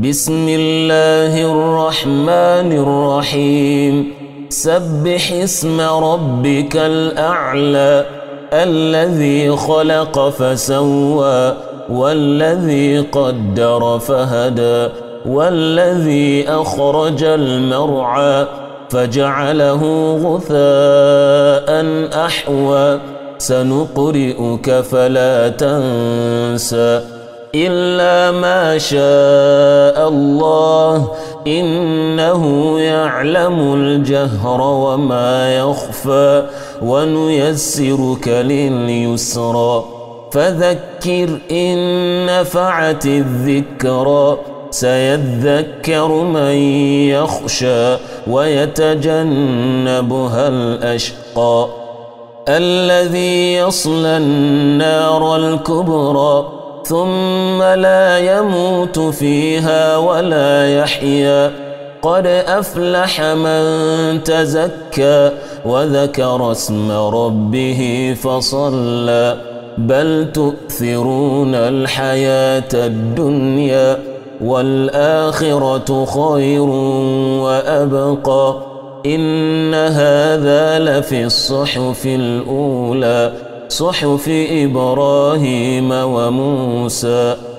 بسم الله الرحمن الرحيم سبح اسم ربك الأعلى الذي خلق فسوى والذي قدر فهدى والذي أخرج المرعى فجعله غثاء أحوى سنقرئك فلا تنسى إلا ما شاء الله إنه يعلم الجهر وما يخفى ونيسرك لليسرى فذكر إن نفعت الذكرى سيذكر من يخشى ويتجنبها الأشقى الذي يصلى النار الكبرى ثم لا يموت فيها ولا يحيا قد أفلح من تزكى وذكر اسم ربه فصلى بل تؤثرون الحياة الدنيا والآخرة خير وأبقى إن هذا لفي الصحف الأولى صحف إبراهيم وموسى.